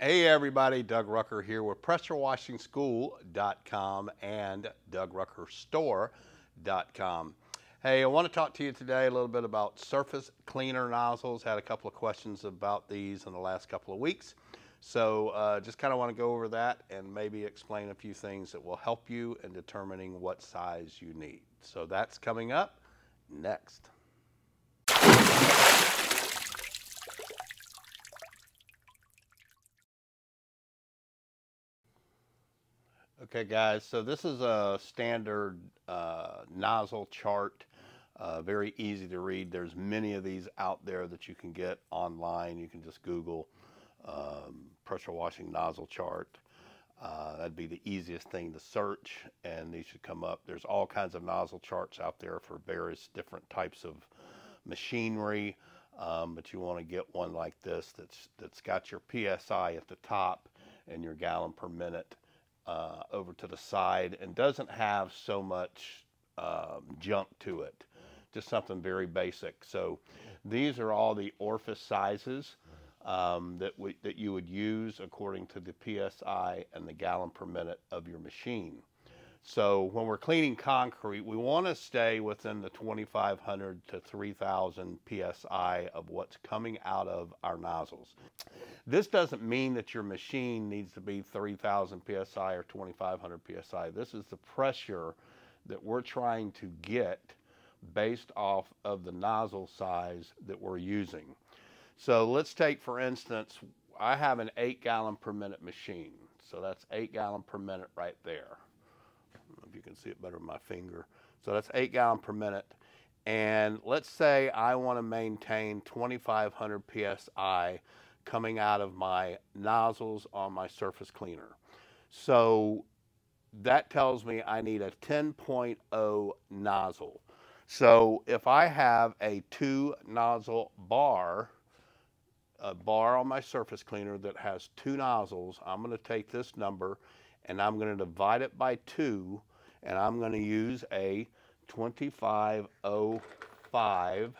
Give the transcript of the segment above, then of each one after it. Hey everybody, Doug Rucker here with PressureWashingSchool.com and DougRuckerStore.com. Hey, I want to talk to you today a little bit about surface cleaner nozzles. Had a couple of questions about these in the last couple of weeks. So just kind of want to go over that and maybe explain a few things that will help you in determining what size you need. So that's coming up next. Okay guys, so this is a standard nozzle chart, very easy to read. There's many of these out there that you can get online. You can just Google pressure washing nozzle chart. That'd be the easiest thing to search, and these should come up. There's all kinds of nozzle charts out there for various different types of machinery, but you want to get one like this that's got your PSI at the top and your gallon per minute over to the side, and doesn't have so much junk to it, just something very basic. So these are all the orifice sizes that you would use according to the PSI and the gallon per minute of your machine. So when we're cleaning concrete, we want to stay within the 2,500 to 3,000 PSI of what's coming out of our nozzles. This doesn't mean that your machine needs to be 3,000 PSI or 2,500 PSI. This is the pressure that we're trying to get based off of the nozzle size that we're using. So let's take, for instance, I have an 8 gallon per minute machine. So that's 8 gallon per minute right there. If you can see it better with my finger. So that's 8 gallon per minute. And let's say I want to maintain 2,500 PSI coming out of my nozzles on my surface cleaner. So that tells me I need a 10.0 nozzle. So if I have a 2 nozzle bar, a bar on my surface cleaner that has 2 nozzles, I'm going to take this number and I'm going to divide it by 2, and I'm going to use a 2505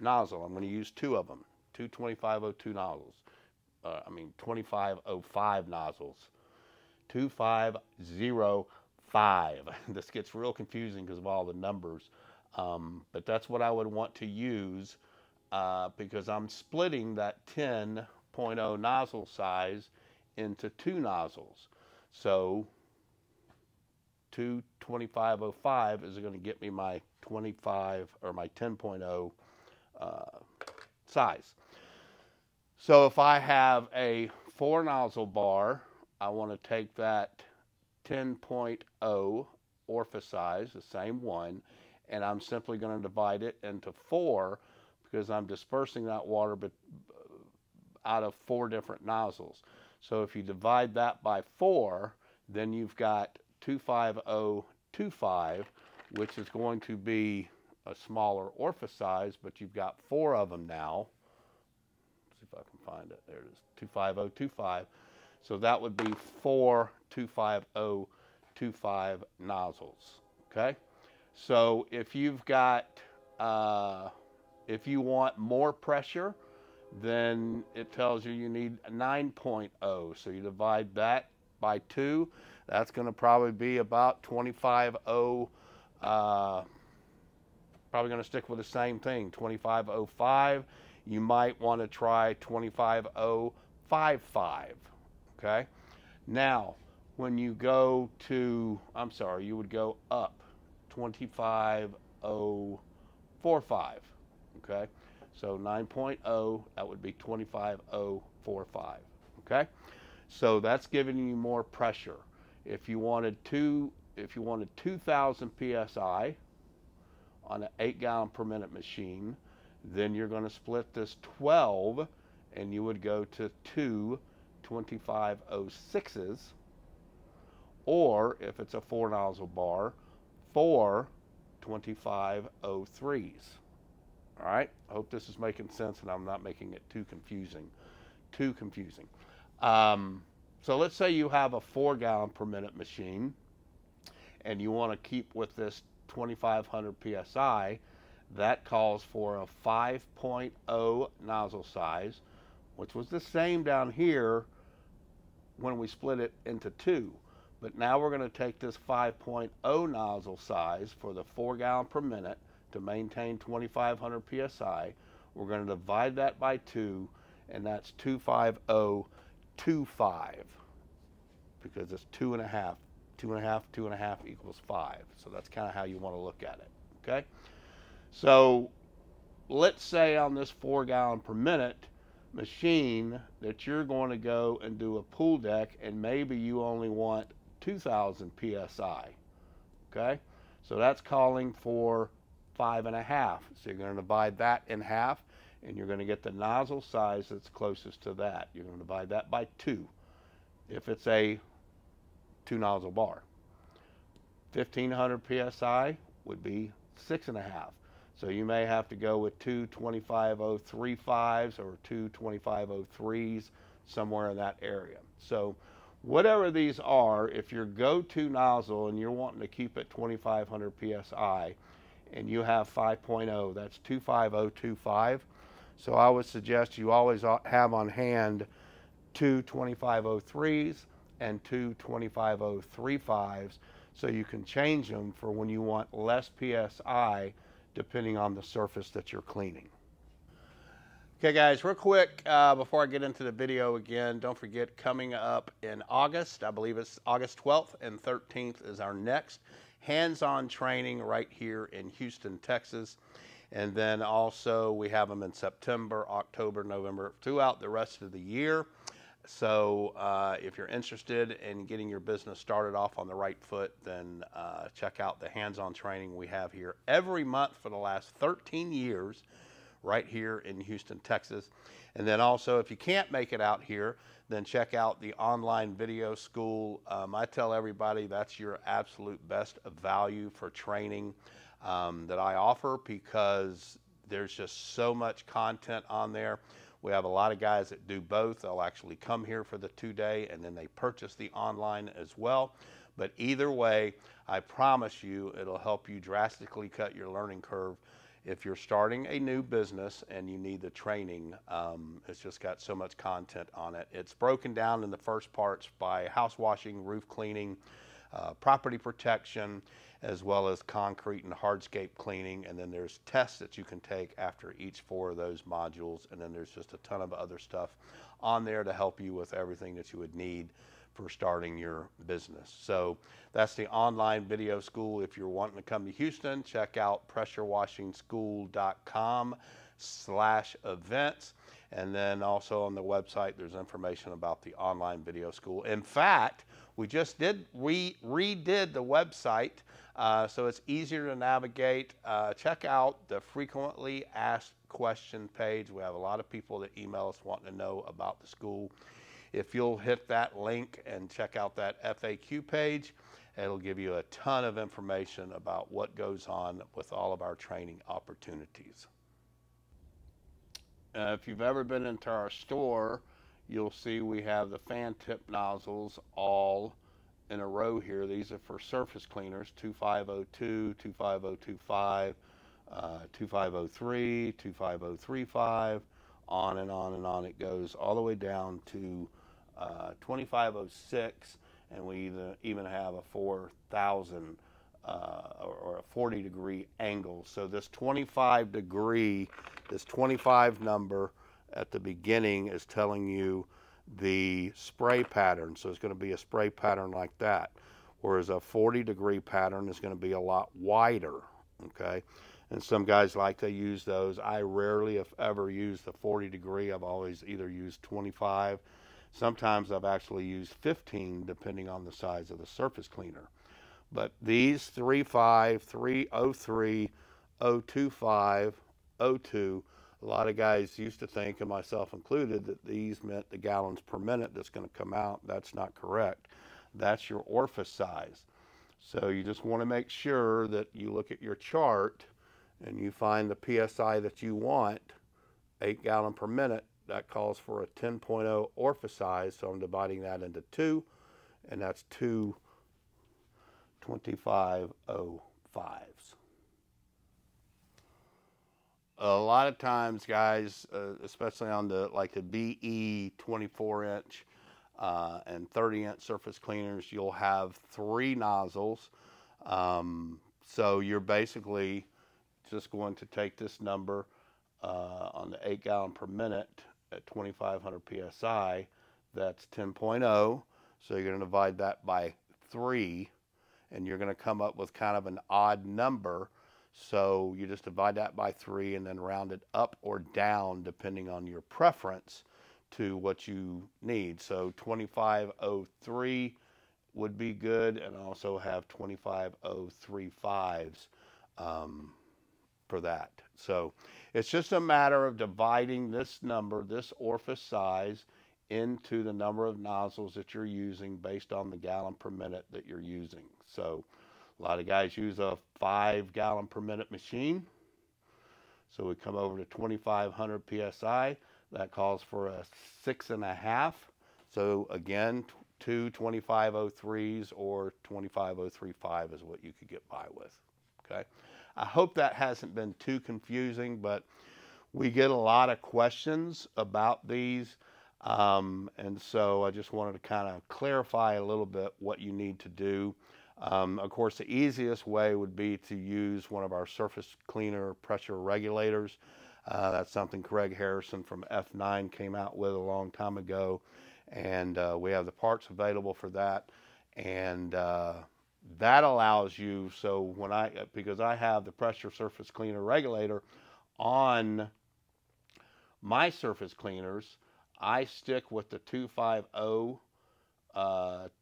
nozzle. I'm going to use 2 of them, two 2502 nozzles. 2505 nozzles. 2505. This gets real confusing because of all the numbers, but that's what I would want to use because I'm splitting that 10.0 nozzle size into 2 nozzles. So 2 2505 is going to get me my 25 or my 10.0 size. So if I have a 4 nozzle bar, I want to take that 10.0 orifice size, the same one, and I'm simply going to divide it into 4 because I'm dispersing that water out of 4 different nozzles. So if you divide that by 4, then you've got 25025, which is going to be a smaller orifice size, but you've got 4 of them now. Let's see if I can find it. There it is, 25025. So that would be 4 25025 nozzles. Okay. So if you've got, if you want more pressure, then it tells you you need 9.0. So you divide that by 2. That's going to probably be about 25.0. Probably going to stick with the same thing, 25.05. You might want to try 25.055. Okay. Now, when you go to, I'm sorry, you would go up 25.045. Okay. So 9.0, that would be 25045, okay? So that's giving you more pressure. If you wanted 2,000 PSI on an 8 gallon per minute machine, then you're gonna split this 12 and you would go to 2 2506s, or if it's a 4 nozzle bar, 4 2503s. All right, I hope this is making sense and I'm not making it too confusing. So let's say you have a 4 gallon per minute machine and you want to keep with this 2,500 PSI. That calls for a 5.0 nozzle size, which was the same down here when we split it into two. But now we're going to take this 5.0 nozzle size for the 4 gallon per minute to maintain 2,500 PSI. We're going to divide that by two, and that's 25025, because it's 2.5. 2.5 equals 5. So that's kind of how you want to look at it, okay? So let's say on this 4 gallon per minute machine that you're going to go and do a pool deck, and maybe you only want 2,000 PSI, okay? So that's calling for 5.5. So you're going to divide that in half, and you're going to get the nozzle size that's closest to that. You're going to divide that by 2. If it's a 2 nozzle bar, 1,500 PSI would be 6.5. So you may have to go with 2 25.035s or 2 25.03s, somewhere in that area. So whatever these are, if your go-to nozzle and you're wanting to keep it 2,500 PSI and you have 5.0, that's 25025. So I would suggest you always have on hand 2 25.03s and 2 25.035s, so you can change them for when you want less PSI depending on the surface that you're cleaning. Okay guys, real quick, before I get into the video again, don't forget, coming up in August, I believe it's August 12th and 13th is our next hands-on training right here in Houston, Texas. And then also we have them in September, October, November, throughout the rest of the year. So if you're interested in getting your business started off on the right foot, then check out the hands-on training we have here every month for the last 13 years right here in Houston, Texas. And then also, if you can't make it out here, then check out the online video school. I tell everybody that's your absolute best value for training that I offer, because there's just so much content on there. We have a lot of guys that do both. They'll actually come here for the 2-day and then they purchase the online as well. But either way, I promise you it'll help you drastically cut your learning curve if you're starting a new business and you need the training. It's just got so much content on it. It's broken down in the first parts by house washing, roof cleaning, property protection, as well as concrete and hardscape cleaning. And then there's tests that you can take after each 4 of those modules. And then there's just a ton of other stuff on there to help you with everything that you would need for starting your business. So that's the online video school. If you're wanting to come to Houston, check out PressureWashingSchool.com/events. And then also on the website, there's information about the online video school. In fact, we just redid the website so it's easier to navigate. Check out the frequently asked question page. We have a lot of people that email us wanting to know about the school. If you'll hit that link and check out that FAQ page, it'll give you a ton of information about what goes on with all of our training opportunities. If you've ever been into our store, you'll see we have the fan tip nozzles all in a row here. These are for surface cleaners, 2502, 25025, 25003, 25035, on and on and on. It goes all the way down to 2506, and we even have a 4,000 or a 40 degree angle. So this 25 degree, this 25 number, at the beginning is telling you the spray pattern. So it's going to be a spray pattern like that, whereas a 40 degree pattern is going to be a lot wider, okay? And some guys like to use those. I rarely, if ever, use the 40 degree. I've always either used 25. Sometimes I've actually used 15, depending on the size of the surface cleaner. But these 35, 303, 025, 02, a lot of guys used to think, and myself included, that these meant the gallons per minute that's going to come out. That's not correct. That's your orifice size. So you just want to make sure that you look at your chart and you find the PSI that you want, 8 gallon per minute. That calls for a 10.0 orifice size. So I'm dividing that into 2, and that's 2 25.05s. A lot of times, guys, especially on the BE 24-inch and 30-inch surface cleaners, you'll have 3 nozzles. So you're basically just going to take this number on the 8 gallon per minute at 2,500 PSI. That's 10.0. So you're going to divide that by 3, and you're going to come up with kind of an odd number. So you just divide that by 3 and then round it up or down depending on your preference to what you need. So 2503 would be good, and also have 25035s for that. So it's just a matter of dividing this number, this orifice size, into the number of nozzles that you're using based on the gallon per minute that you're using. So a lot of guys use a 5 gallon per minute machine. So we come over to 2,500 PSI. That calls for a 6.5. So again, 2 2503s or 25035 is what you could get by with. Okay. I hope that hasn't been too confusing, but we get a lot of questions about these. And so I just wanted to kind of clarify a little bit what you need to do. Of course, the easiest way would be to use one of our surface cleaner pressure regulators. That's something Craig Harrison from F9 came out with a long time ago, and we have the parts available for that. And that allows you, so when because I have the pressure surface cleaner regulator on my surface cleaners, I stick with the 250,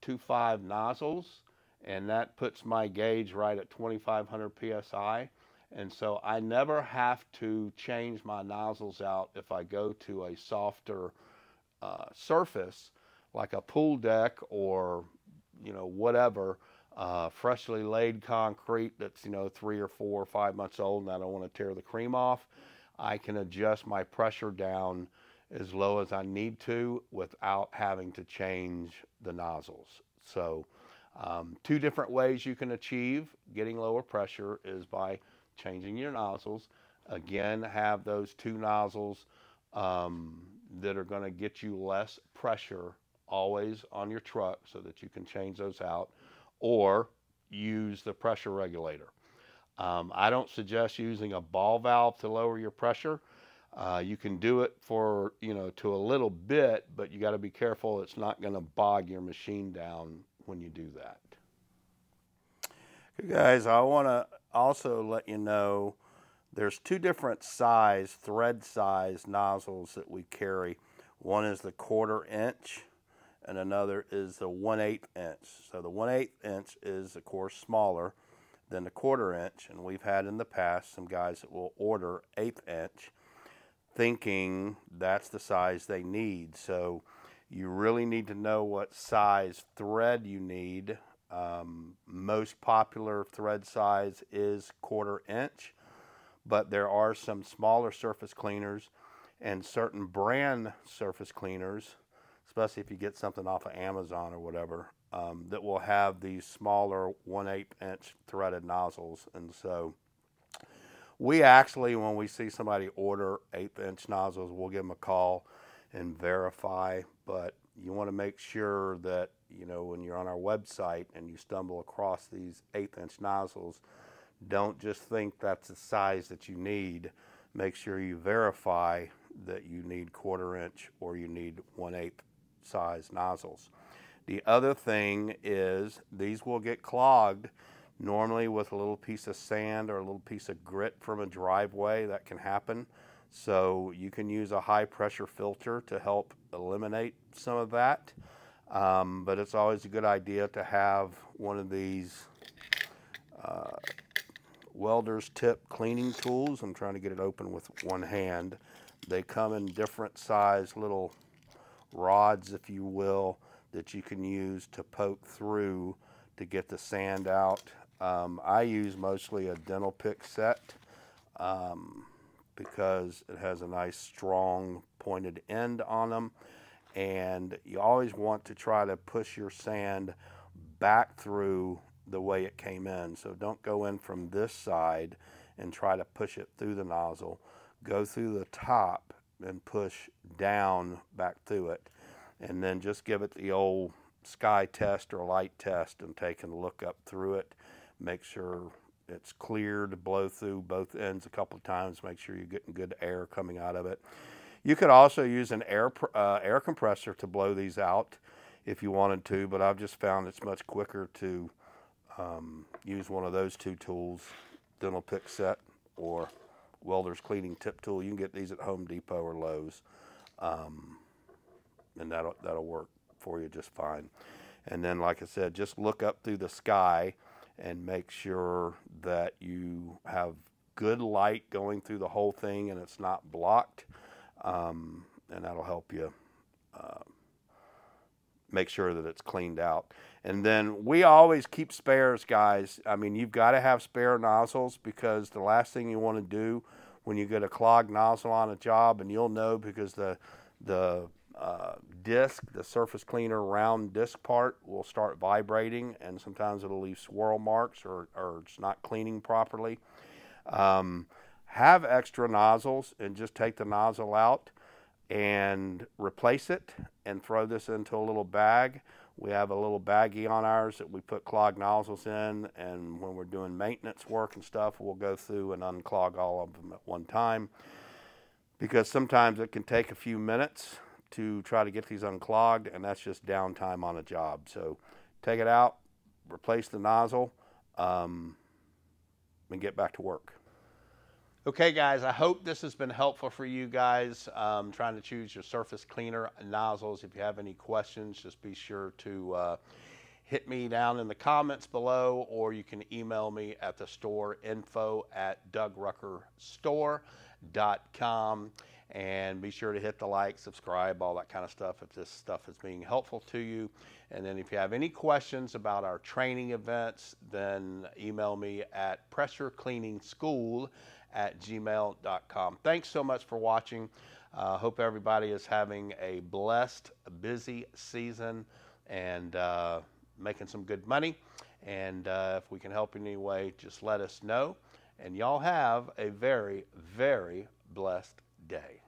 25 nozzles, and that puts my gauge right at 2,500 PSI. And so I never have to change my nozzles out if I go to a softer surface, like a pool deck or, you know, whatever, freshly laid concrete that's, you know, 3 or 4 or 5 months old and I don't want to tear the cream off. I can adjust my pressure down as low as I need to without having to change the nozzles. So 2 different ways you can achieve getting lower pressure is by changing your nozzles. Again, have those 2 nozzles that are going to get you less pressure always on your truck so that you can change those out, or use the pressure regulator. I don't suggest using a ball valve to lower your pressure. You can do it for, you know, to a little bit, but you got to be careful. It's not going to bog your machine down when you do that. Okay, guys, I want to also let you know there's 2 different size, thread size nozzles that we carry. One is the 1/4 inch and another is the 1/8 inch. So the 1/8 inch is, of course, smaller than the 1/4 inch. And we've had in the past some guys that will order 1/8 inch. Thinking that's the size they need. So you really need to know what size thread you need. Most popular thread size is 1/4 inch, but there are some smaller surface cleaners and certain brand surface cleaners, especially if you get something off of Amazon or whatever, that will have these smaller 1/8 inch threaded nozzles. And so we actually, when we see somebody order 1/8 inch nozzles, we'll give them a call and verify. But you want to make sure that, you know, when you're on our website and you stumble across these 1/8 inch nozzles, don't just think that's the size that you need. Make sure you verify that you need 1/4 inch or you need 1/8 size nozzles. The other thing is these will get clogged. Normally with a little piece of sand or a little piece of grit from a driveway, that can happen. So you can use a high pressure filter to help eliminate some of that. But it's always a good idea to have one of these welder's tip cleaning tools. I'm trying to get it open with one hand. They come in different size little rods, if you will, that you can use to poke through to get the sand out. I use mostly a dental pick set because it has a nice strong pointed end on them, and you always want to try to push your sand back through the way it came in. So don't go in from this side and try to push it through the nozzle. go through the top and push down back through it, and then just give it the old sky test or light test and taking a look up through it. Make sure it's clear to blow through both ends a couple of times. Make sure you're getting good air coming out of it. You could also use an air compressor to blow these out if you wanted to, but I've just found it's much quicker to use one of those two tools, dental pick set or welder's cleaning tip tool. You can get these at Home Depot or Lowe's, and that'll work for you just fine. And then, like I said, just look up through the sky and make sure that you have good light going through the whole thing and it's not blocked, and that'll help you make sure that it's cleaned out. And then we always keep spares, guys. I mean, you've got to have spare nozzles, because the last thing you want to do when you get a clogged nozzle on a job, and you'll know because the disc, the surface cleaner round disc part, will start vibrating, and sometimes it'll leave swirl marks or it's not cleaning properly. Have extra nozzles and just take the nozzle out and replace it and throw this into a little bag. We have a little baggie on ours that we put clogged nozzles in, and when we're doing maintenance work and stuff, we'll go through and unclog all of them at one time, because sometimes it can take a few minutes to try to get these unclogged, and that's just downtime on a job. So take it out, replace the nozzle, and get back to work. Okay, guys, I hope this has been helpful for you guys trying to choose your surface cleaner nozzles. If you have any questions, just be sure to hit me down in the comments below, or you can email me at the store, info@DougRuckerStore.com. And be sure to hit the like, subscribe, all that kind of stuff if this stuff is being helpful to you. And then if you have any questions about our training events, then email me at pressurecleaningschool@gmail.com. Thanks so much for watching. Hope everybody is having a blessed, busy season and making some good money. And if we can help in any way, just let us know. And y'all have a very, very blessed day.